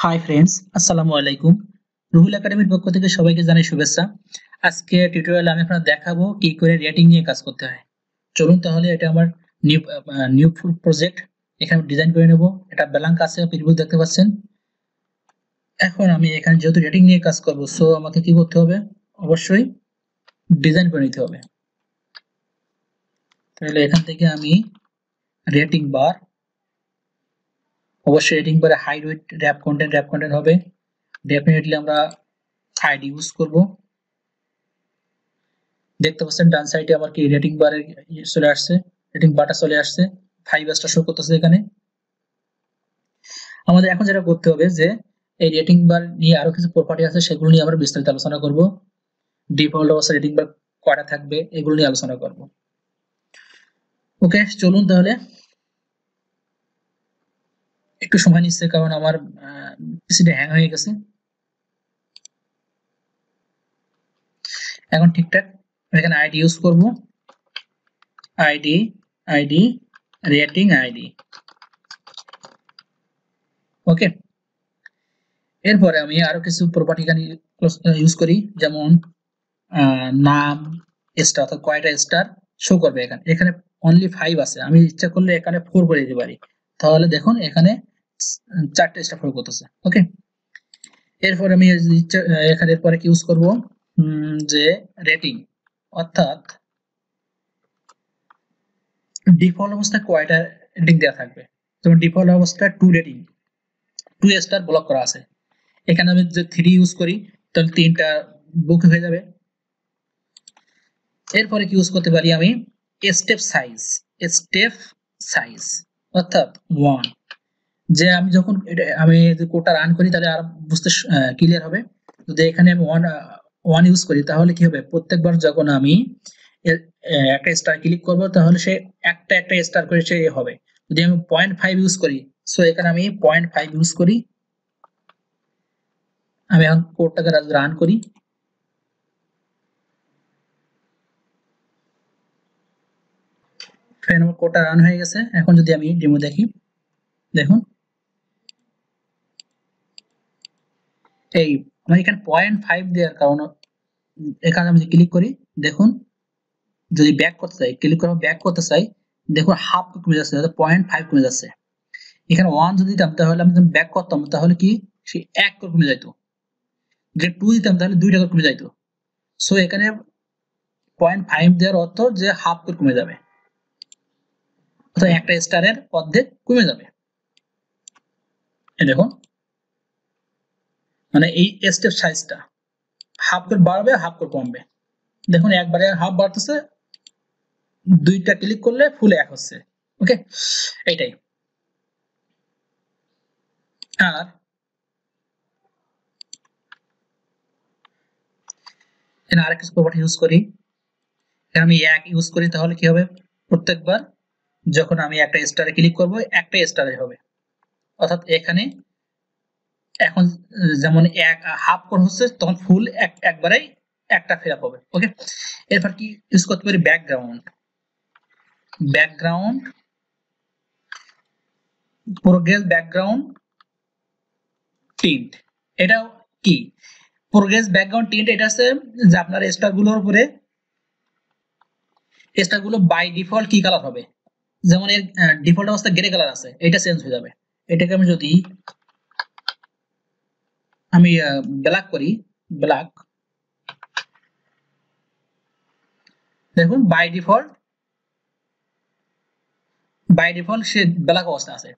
High friends असलामु आलैकुम Ruhul academy पक्ष थेके सबाइके जानाई शुभेच्छा। आज के टिउटोरियाले आमि आपनादेर देखाबो कि करे रेटिंग निये काज करते हय। चलुन ताहले एटा आमार निउ फुल प्रोजेक्ट एखाने डिजाइन करे नेब। एटा ब्लैंक आछे प्रिव्यू देखते पाচ্ছেন। এখন আমি এখানে যেহেতু রেটিং নিয়ে কাজ করব সো আমাকে কি করতে হবে, অবশ্যই ডিজাইন করে নিতে হবে। তাহলে এখান থেকে আমি রেটিং বার, অবশ্যই রেটিং বারে হাইড উইথ র‍্যাপ কন্টেন্ট হবে, ডেফিনেটলি আমরা হাইড ইউজ করব। দেখতে পাচ্ছেন ডান সাইডে আমার কি রেটিং বারে চলে আসছে, রেটিং বারটা চলে আসছে, 5 স্টার শো করতেছে। এখানে আমাদের এখন যেটা করতে হবে যে এই রেটিং বার নিয়ে আরো কিছু প্রপার্টি আছে সেগুলো নিয়ে আমরা বিস্তারিত আলোচনা করব। ডিফল্ট অবস্থা রেটিং বার কয়টা থাকবে এগুলো নিয়ে আলোচনা করব। ওকে চলুন তাহলে, একটু সময় নিচ্ছে কারণ আমার পিসিটা হ্যাং হয়ে গেছে। এখন ঠিকঠাক এখানে আইডি ইউজ করব, ID ID rating ID. Okay এরপরে আমি আরো কিছু প্রপার্টি এখানে ইউজ করি, যেমন নাম স্টার, অর্থাৎ কয়টা স্টার শো করবে। এখানে এখানে অনলি 5 আছে, আমি ইচ্ছা করলে এখানে 4 করে দিতে পারি। তাহলে দেখুন এখানে 4টা স্টার ফলো করতেছে। ওকে এরপর আমি এখানে এরপরে কি ইউজ করব যে রেটিং, অর্থাৎ ডিফল্ট অবস্থা কয়টা রেটিং দেয়া থাকবে। যেমন ডিফল্ট অবস্থা 2 রেটিং, 2 স্টার ব্লক করা আছে। এখানে আমি যদি 3 ইউজ করি তাহলে 3টা বুক হয়ে যাবে। এরপরে কি ইউজ করতে পারি আমি স্টেপ সাইজ, স্টেপ সাইজ অর্থাৎ 1। যে আমি যখন আমি যদি কোডটা রান করি তাহলে আর বুঝতে ক্লিয়ার হবে। যদি এখানে আমি 1 ইউজ করি তাহলে কি হবে, প্রত্যেকবার যখন আমি একটা স্টার ক্লিক করব তাহলে সে একটা একটা স্টার করে সে হবে। যদি আমি 0.5 ইউজ করি, সো এখানে আমি 0.5 ইউজ করি। আমি এখন কোডটাকে রান করি। আমার কোডটা রান হয়ে গেছে। এখন যদি আমি ডেমো দেখি, দেখুন এই আমার এখানে 0.5 দেওয়ার কারণে এখানে আমি ক্লিক করি, দেখুন যদি ব্যাক করতে চাই, ক্লিক করে ব্যাক করতে চাই, দেখুন হাফ কমে যাচ্ছে, অর্থাৎ 0.5 কমে যাচ্ছে। এখানে 1 যদি দিতাম তাহলে আমি যখন ব্যাক করতাম তাহলে কি সে 1 করে কমে যাইতো। যে 2 দিতাম তাহলে 2 টাকা কমে যাইতো। সো এখানে 0.5 দেওয়ার অর্থ যে হাফ করে কমে যাবে, অর্থাৎ একটা স্টারের অর্ধেক কমে যাবে। এই দেখুন মানে এই স্টেপ সাইজটা হাফ করে বাড়বে, হাফ করে কমবে। দেখুন একবারে হাফ বাড়তেছে, 2টা ক্লিক করলে ফুল 1 হচ্ছে। ওকে এইটাই। আর এখানে আরেকটা প্রপার্টি ইউজ করি, এখানে আমি 1 ইউজ করি তাহলে কি হবে, প্রত্যেকবার যখন আমি একটা স্টারে ক্লিক করব একটা স্টারে হবে। অর্থাৎ এখানে এখন যেমন 1 হাফ করে হচ্ছে তখন ফুল একবারেই একটা ফিলআপ হবে। ওকে এরপর কি ইউজ করতে পারি, background. Background progress, background tint. এটাও কি প্রোগ্রেস ব্যাকগ্রাউন্ড টিন্ট, এটা আছে যে আপনার স্টারগুলোর উপরে স্টারগুলো বাই ডিফল্ট কি কালার হবে। যেমন এর ডিফল্ট অবস্থা গ্রে কালার আছে, এটা চেঞ্জ হয়ে যাবে। এটাকে আমি যদি আমি ব্ল্যাক করি, ব্ল্যাক, দেখুন বাই ডিফল্ট সে ব্ল্যাক অবস্থা আছে।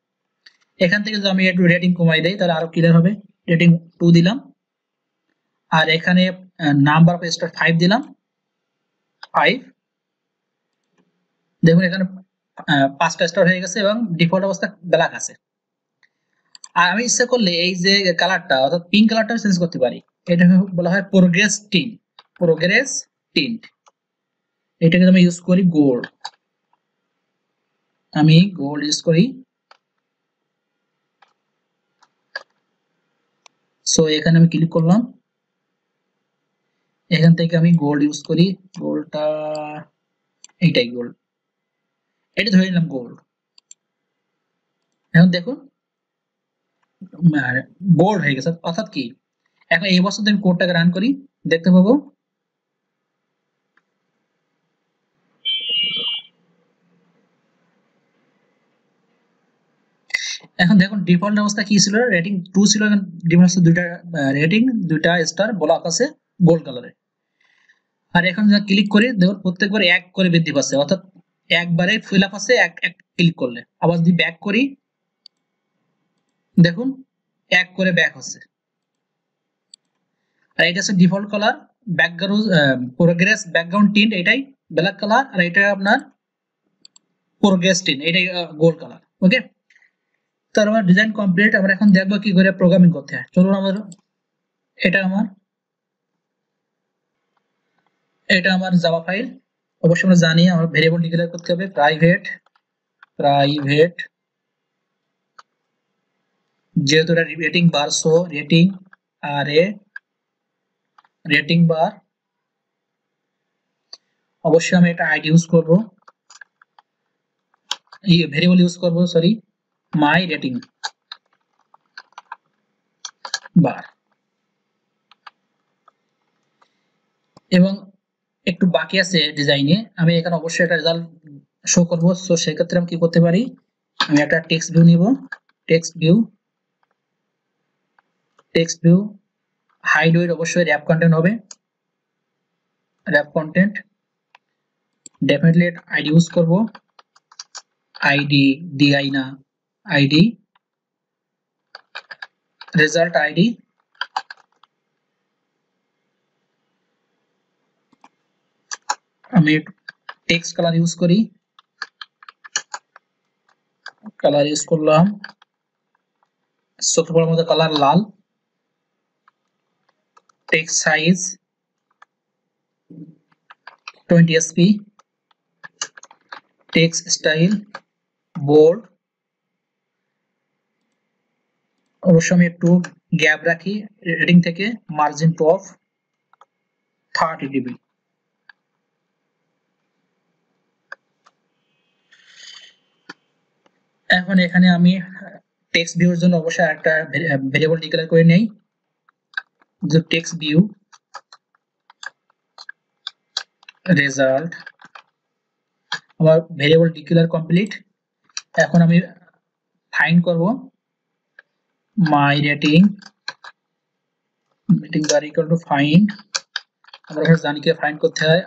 এখান থেকে যদি আমি একটু রেটিং কমাই দেই তাহলে আরো ক্লিয়ার হবে। রেটিং 2 দিলাম, আর এখানে নাম্বার অফ স্টার 5 দিলাম, 5। দেখুন এখানে 5টা স্টার হয়ে গেছে এবং ডিফল্ট অবস্থা ব্ল্যাক আছে। আর আমি ইচ্ছা করলে এই যে কালারটা অর্থাৎ পিঙ্ক কালারটা চেঞ্জ করতে পারি। এটা বলা হয় প্রোগ্রেস টিন্ট, প্রোগ্রেস টিন্ট। এটাকে আমি ইউজ করি গোল্ড, আমি গোল্ড ইউজ করি। সো এখানে আমি ক্লিক করলাম, এখান থেকে আমি গোল্ড ইউজ করি। গোল্ডটা এইটাই গোল্ড, এটা ধরে নিলাম গোল্ড। এখন দেখুন গোল হয়ে গেছে অর্থাৎ কি এখন এই বছর যদি আমি কোডটাকে রান করি দেখতে পাবো এখন দেখুন ডিফল্ট অবস্থা কি ছিল রেটিং 2 ছিল এখন ডিফল্ট দুইটা রেটিং দুইটা স্টার ব্লক আছে গোল্ড কালারে আর এখন যা ক্লিক করি দেখুন প্রত্যেকবার এক করে বৃদ্ধি পাচ্ছে অর্থাৎ একবারে ফুল আপ আছে এক এক ক্লিক করলে আবার যদি ব্যাক করি দেখুন এক করে ব্যাক হচ্ছে আর এটা হচ্ছে default colour background progress background tint এটাই ব্ল্যাক কালার আর এটা আপনার প্রোগ্রেস টিন্ট এটাই গোল্ড কালার ওকে তার আমার ডিজাইন কমপ্লিট আমরা এখন দেখব কি করে প্রোগ্রামিং করতে হয় চলুন আমরা এটা আমার জাভা ফাইল অবশ্যই আমরা জানি আমরা ভেরিয়েবল ডিক্লেয়ার করতে হবে প্রাইভেট যেহেতু এটা রেটিং বার সো রেটিং আর এ রেটিং বার অবশ্যই আমি এটা আইডি ইউজ করব এই ভেরিয়েবল ইউজ করব সরি my rating bar এবং একটু বাকি আছে ডিজাইনে আমি এখানে অবশ্যই একটা রেজাল্ট শো করব সো সেই ক্ষেত্রে আমি কি করতে পারি আমি একটা টেক্সট ভিউ নিব টেক্সট ভিউ হাইড ওয়েট অবশ্যই র‍্যাপ কন্টেন্ট হবে wrap content definitely ID use করব আইডি ডিআই না आईडी रिजल्ट आईडी हमें टेक्स्ट कलर यूज कर सूत्र मत कलर लाल text size 20 sp text style bold অবশ্যই আমি একটু গ্যাপ রাখি রেটিং থেকে মার্জিন টু অফ 30 dB এখন এখানে আমি টেক্সট ভিউর জন্য অবশ্যই একটা ভেরিয়েবল ডিক্লেয়ার করে নেই যে টেক্সট ভিউ রেজাল্ট আমার ভেরিয়েবল ডিক্লেয়ার কমপ্লিট এখন আমি ফাইন্ড করব my rating bar equal to find আমরা এখানে জানি কি ফাইন্ড করতে হয়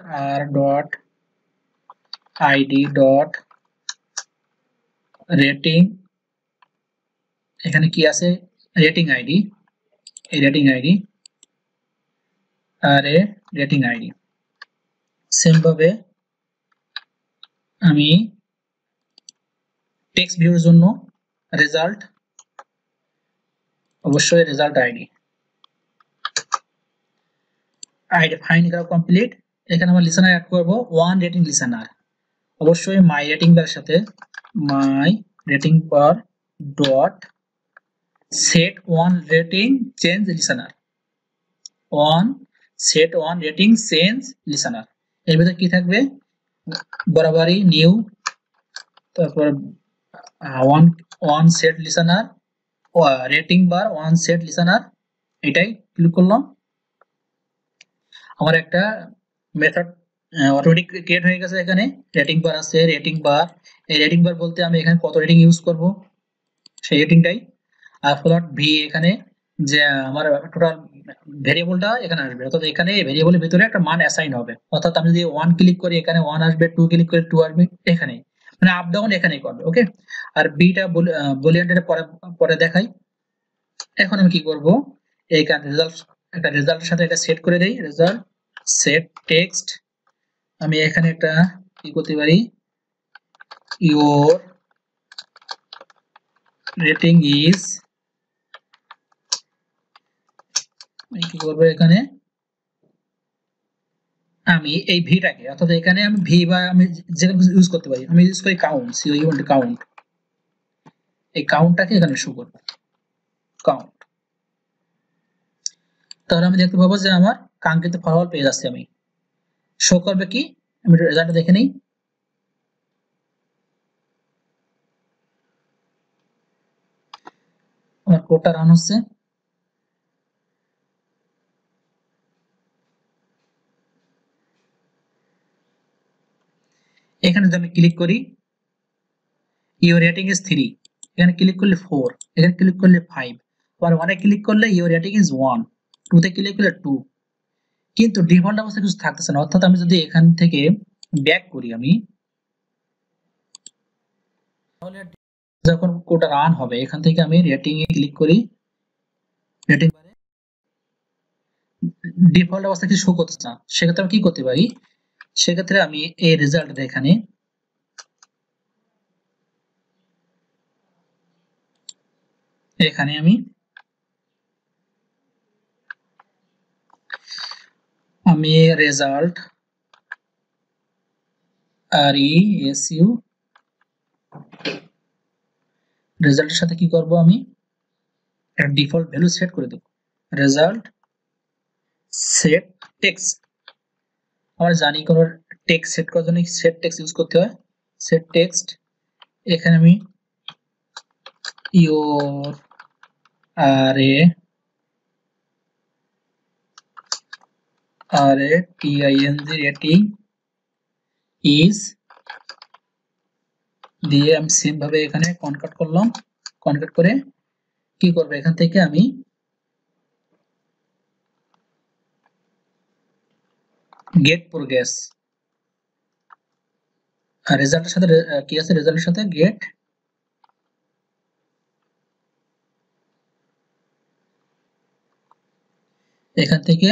r.id.rating এখানে কি আছে rating id আর এ rating id সেম ভাবে আমি টেক্সট ভিউর জন্য রেজাল্ট অবশ্যই রেজাল্ট আইডি ফাইন্ড করা কমপ্লিট এখানে আমরা লিসেনার অ্যাড করব ওয়ান রেটিং লিসেনার অবশ্যই মাই রেটিং বার সাথে my rating bar dot set on rating change listener এর ভিতরে কি থাকবে বরাবরই নিউ তারপর on set listener rating bar on set listener এটাই ক্লিক করলাম আমার একটা মেথড অটোমেটিক ক্রিয়েট হয়ে গেছে এখানে রেটিং বার আছে রেটিং বার বলতে আমি এখানে কত রেটিং ইউজ করব সেই রেটিংটাই আর ফ্লট ভি এখানে যে আমার টোটাল ভেরিয়েবলটা এখানে আসবে অর্থাৎ এখানে ভেরিয়েবলের ভিতরে একটা মান অ্যাসাইন হবে অর্থাৎ আমি যদি 1 ক্লিক করি এখানে 1 আসবে 2 ক্লিক করে 2 আসবে এখানে মানে আপ ডাউন এখানেই করবে ওকে আর বিটা বুলিয়ানটা পরে দেখাই এখন আমি কি করব এইখান রেজাল্টের সাথে এটা সেট করে দেই রেজাল্ট সেট টেক্সট আমি এখানে একটা কি করতে পারি ইওর রেটিং ইজ আমি কি করব এখানে আমি এই ভিটাকে অর্থাৎ এখানে আমি ভি বা আমি যেটা ইউজ করতে পারি আমি ইউজ করি কাউন্ট কাউন্ট এই কাউন্টটাকে এখানে শো করব কাউন্ট তাহলে আমি দেখতে পাবো যে আমার কাঙ্ক্ষিত ফলাফল পেয়ে যাচ্ছে আমি শো করবে কি আমি রেজাল্ট দেখে নেই আমার কোডটা রান হচ্ছে। এখানে যদি আমি ক্লিক করি ইওর রেটিং ইজ 3, এখানে ক্লিক করলে 4, এখানে ক্লিক করলে 5, আর 1 এ ক্লিক করলে ইওর রেটিং ইজ 1, 2 তে ক্লিক করলে 2, কিন্তু ডিফল্ট অবস্থায় কিছু থাকতেছে না। অর্থাৎ আমি যদি এখান থেকে ব্যাক করি আমি, তাহলে যখন কোডটা রান হবে এখান থেকে আমি রেটিং এ ক্লিক করি, রেটিং বারে ডিফল্ট অবস্থায় কিছু শো করতেছে না। সেক্ষেত্রে আমি কি করতে পারি, সেক্ষেত্রে আমি এই রেজাল্ট এখানে আমি result R E S U রেজাল্টের সাথে কি করব, আমি একটা ডিফল্ট ভ্যালু সেট করে দেব, রেজাল্ট সেট টেক্সট। আমরা জানি কোন টেক্সট সেট করার জন্য সেট টেক্সট ইউজ করতে হয়, সেট টেক্সট। এখানে আমি your R R T I N G rating is দিয়ে আমি সেম ভাবে এখানে কনকাট করলাম। কনকাট করে কি করব, এখান থেকে আমি গেট প্রোগ্রেস আর রেজাল্টের সাথে কি আছে, রেজাল্টের সাথে গেট এখান থেকে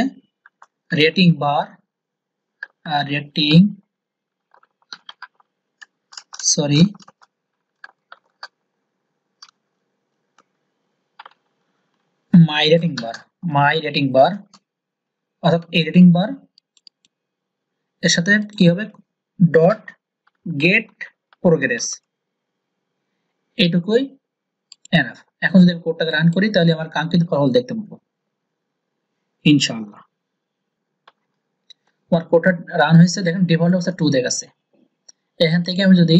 রেটিং বার আর rating sorry my rating bar, অর্থাৎ এই রেটিং বার এর সাথে কি হবে ডট গেট প্রোগ্রেস, এইটুকুই এনাফ। এখন যদি আমি কোডটাকে রান করি তাহলে আমার কাঙ্ক্ষিত ফলাফল দেখতে পাবো ইনশাআল্লাহ। আমার কোডটা রান হয়েছে, দেখেন ডিফল্ট অবস্থা 2 দেখাচ্ছে। এখান থেকে আমি যদি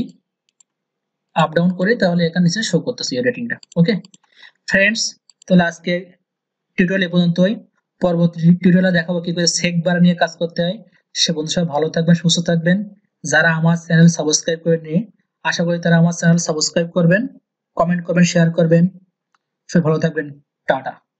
আপ ডাউন করি তাহলে এখানে নিচে শো করতেছি রেটিংটা। ওকে ফ্রেন্ডস, তাহলে আজকে টিউটোরিয়াল এ পর্যন্তই। পরবর্তী টিউটোরিয়ালে দেখাবো কি করে সেক বার নিয়ে কাজ করতে হয়। সে বন্ধু সবাই ভালো থাকবেন, সুস্থ থাকবেন। যারা আমার চ্যানেল সাবস্ক্রাইব করেননি আশা করি তারা আমার চ্যানেল সাবস্ক্রাইব করবেন, কমেন্ট করবেন, শেয়ার করবেন। সবাই ভালো থাকবেন, টাটা।